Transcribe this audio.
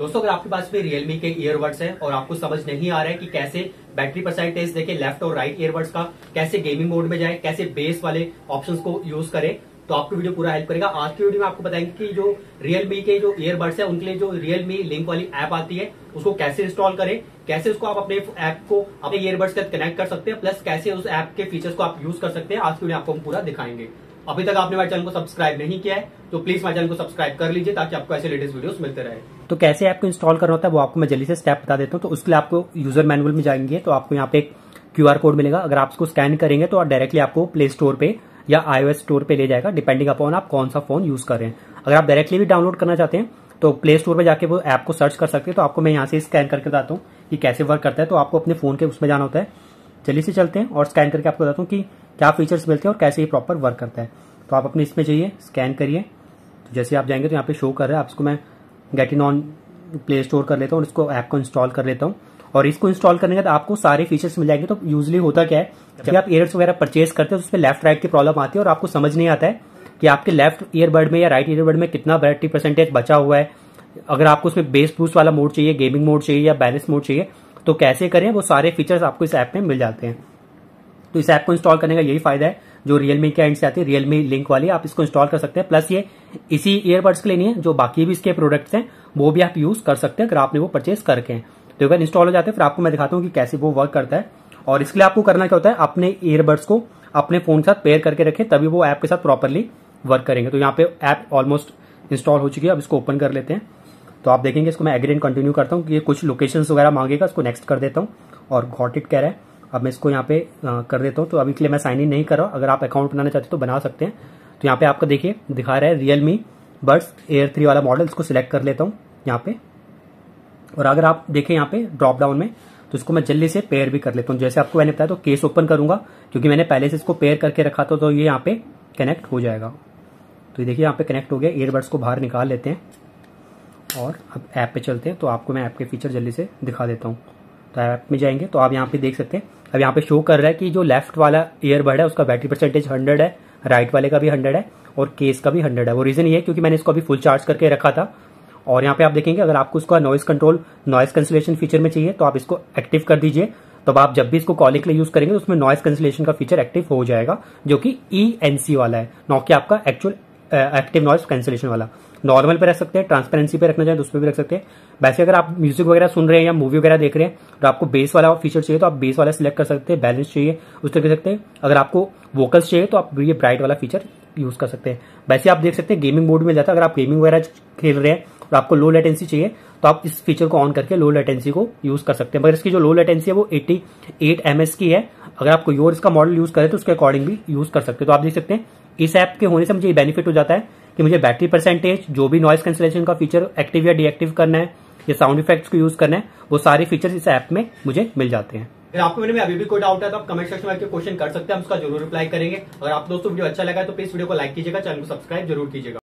दोस्तों अगर आपके पास भी रियलमी के ईयरबड्स हैं और आपको समझ नहीं आ रहा है कि कैसे बैटरी परसेंट टेस्ट देके लेफ्ट और राइट ईयरबड्स का, कैसे गेमिंग मोड में जाए, कैसे बेस वाले ऑप्शंस को यूज करें, तो आपको वीडियो पूरा हेल्प करेगा। आज की वीडियो में आपको बताएंगे कि जो रियलमी के जो ईयरबड्स है उनके लिए जो रियलमी लिंक वाली ऐप आती है उसको कैसे इंस्टॉल करें, कैसे उसको आप अपने ऐप को अपने ईयरबड्स के साथ कनेक्ट कर सकते हैं, प्लस कैसे उस ऐप के फीचर्स को आप यूज कर सकते हैं। आज की वीडियो आपको हम पूरा दिखाएंगे। अभी तक आपने हमारे चैनल को सब्सक्राइब नहीं किया है तो प्लीज हमारे चैनल को सब्सक्राइब कर लीजिए ताकि आपको ऐसे लेटेस्ट वीडियोस मिलते रहे। तो कैसे ऐप को इंस्टॉल करना होता है वो आपको मैं जल्दी से स्टेप बता देता हूँ। तो उसके लिए आपको यूजर मैनुअल में जाएंगे तो आपको यहाँ पे एक QR कोड मिलेगा। अगर आप उसको स्कैन करेंगे तो डायरेक्टली आपको प्ले स्टोर पे या iOS स्टोर पे ले जाएगा, डिपेंडिंग अपॉन आप कौन सा फोन यूज कर रहे हैं। अगर आप डायरेक्टली भी डाउनलोड करना चाहते हैं तो प्ले स्टोर पे जाके वो ऐप को सर्च कर सकते हैं। तो आपको मैं यहाँ से स्कैन करके बताता हूँ कि कैसे वर्क करता है। तो आपको अपने फोन के उसमें जाना होता है, जल्दी से चलते हैं और स्कैन करके आपको बताता हूँ कि क्या फीचर्स मिलते हैं और कैसे ये प्रॉपर वर्क करता है। तो आप अपने इसमें जाइए, स्कैन करिए। तो जैसे आप जाएंगे तो यहाँ पे शो कर रहा है। आपको मैं get in on play store कर लेता हूँ और इसको ऐप को इंस्टॉल कर लेता हूँ। और इसको इंस्टॉल करने के बाद आपको सारे फीचर्स मिल जाएंगे। तो यूजली होता क्या है, जब आप ईयरबड्स वगैरह परचेज करते हैं तो उसमें लेफ्ट राइट की प्रॉब्लम आती है और आपको समझ नहीं आता है कि आपके लेफ्ट ईयरबड में या राइट ईयरबड में कितना बैटरी परसेंटेज बचा हुआ है। अगर आपको उसमें बेस बूस्ट वाला मोड चाहिए, गेमिंग मोड चाहिए या बैलेंस मोड चाहिए तो कैसे करें, वो सारे फीचर्स आपको इस ऐप में मिल जाते हैं। तो इस ऐप को इंस्टॉल करने का यही फायदा है जो रियलमी के एंड से आती है, रियलमी लिंक वाली। आप इसको इंस्टॉल कर सकते हैं। प्लस ये इसी ईयरबड्स के लिए नहीं है, जो बाकी भी इसके प्रोडक्ट्स हैं वो भी आप यूज कर सकते हैं अगर आपने वो परचेज करके हैं। तो अगर इंस्टॉल हो जाते हैं फिर आपको मैं दिखाता हूँ कि कैसे वो वर्क करता है। और इसके लिए आपको करना क्या होता है, अपने ईयरबड्स को अपने फोन के साथ पेयर करके रखें, तभी वो ऐप के साथ प्रॉपरली वर्क करेंगे। तो यहाँ पे ऐप ऑलमोस्ट इंस्टॉल हो चुकी है। अब इसको ओपन कर लेते हैं। तो आप देखेंगे इसको मैं एग्री एंड कंटिन्यू करता हूँ कि ये कुछ लोकेशंस वगैरह मांगेगा, इसको नेक्स्ट कर देता हूँ और गॉट इट कह रहा है। अब मैं इसको यहाँ पे कर देता हूँ। तो अभी के लिए मैं साइन इन नहीं कर रहा हूँ। अगर आप अकाउंट बनाना चाहते हो तो बना सकते हैं। तो यहाँ पे आपको देखिए दिखा रहा है रियलमी बड्स एयर 3 वाला मॉडल, इसको सिलेक्ट कर लेता हूँ यहाँ पे। और अगर आप देखें यहाँ पे ड्रॉप डाउन में तो इसको मैं जल्दी से पेयर भी कर लेता हूँ। जैसे आपको मैंने बताया तो केस ओपन करूंगा क्योंकि मैंने पहले से इसको पेयर करके रखा था तो ये यहाँ पे कनेक्ट हो जाएगा। तो ये देखिए यहाँ पे कनेक्ट हो गया। ईयरबड्स को बाहर निकाल लेते हैं और अब ऐप पे चलते हैं। तो आपको मैं ऐप के फीचर जल्दी से दिखा देता हूँ। तो ऐप में जाएंगे तो आप यहाँ पे देख सकते हैं। अब यहाँ पे शो कर रहा है कि जो लेफ्ट वाला ईयरबड है उसका बैटरी परसेंटेज 100 है, राइट वाले का भी 100 है और केस का भी 100 है। वो रीजन ये है क्योंकि मैंने इसको अभी फुल चार्ज करके रखा था। और यहाँ पे आप देखेंगे अगर आपको उसका noise control, noise cancellation feature में चाहिए तो आप इसको एक्टिव कर दीजिए। तब आप जब भी इसको कॉलिंग के लिए यूज करेंगे तो उसमें नॉइज कैंसिलेशन का फीचर एक्टिव हो जाएगा, जो कि ENC वाला है, ना कि आपका एक्चुअल एक्टिव नॉइज कैंसिलेशन वाला। नॉर्मल पे रख सकते हैं, ट्रांसपेरेंसी पे रखना चाहें तो उस पर भी रख सकते हैं। वैसे अगर आप म्यूजिक वगैरह सुन रहे हैं या मूवी वगैरह देख रहे हैं तो आपको बेस वाला फीचर चाहिए तो आप बेस वाला सिलेक्ट कर सकते हैं, बैलेंस चाहिए उस तरह कर सकते हैं। अगर आपको वोकल्स चाहिए तो आप ये ब्राइट वाला फीचर यूज कर सकते हैं। वैसे आप देख सकते हैं गेमिंग मोड में जाता है। अगर आप गेमिंग वगैरह खेल रहे हैं और आपको लो लेटेंसी चाहिए तो आप इस फीचर को ऑन करके लो लेटेंसी को यूज कर सकते हैं। मगर इसकी जो लो लेटेंसी है वो 88 ms की है। अगर आप कोई और इसका मॉडल यूज करें तो उसके अकॉर्डिंग भी यूज कर सकते हैं। तो आप देख सकते हैं इस ऐप के होने से मुझे ये बेनिफिट हो जाता है कि मुझे बैटरी परसेंटेज, जो भी नॉइस कैंसिलेशन का फीचर एक्टिव या डीएक्टिव करना है या साउंड इफेक्ट्स को यूज करना है, वो सारे फीचर्स इस ऐप में मुझे मिल जाते हैं। अगर आपको मेरे में अभी भी कोई डाउट है तो आप कमेंट सेक्शन में आके क्वेश्चन कर सकते हैं, हम उसका जरूर रिप्लाई करेंगे। अगर आप दोस्तों वीडियो अच्छा लगा तो प्लीज वीडियो को लाइक कीजिएगा, चैनल को सब्सक्राइब जरूर कीजिएगा।